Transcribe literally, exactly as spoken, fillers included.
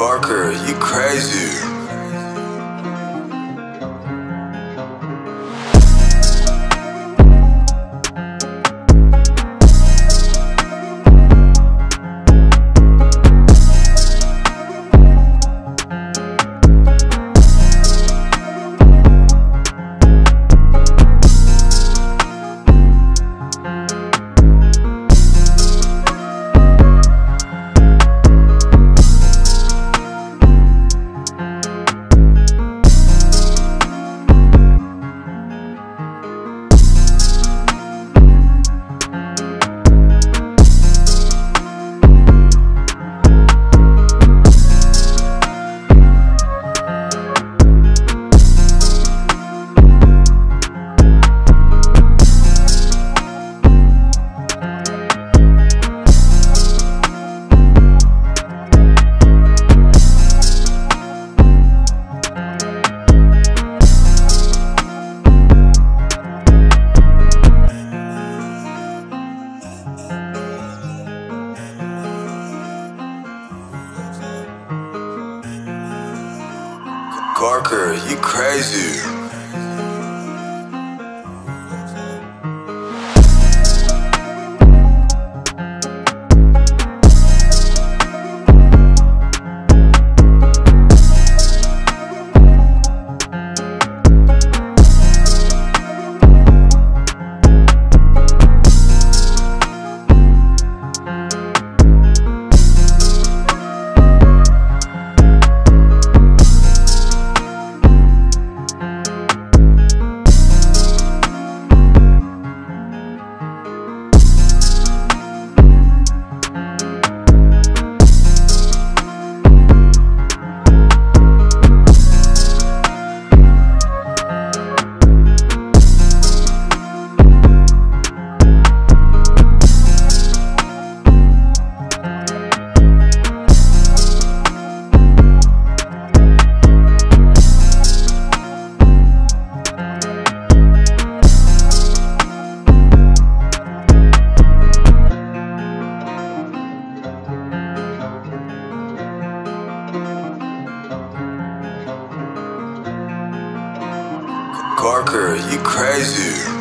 Cxrker, you crazy. Cxrker, you crazy. Cxrker, you crazy.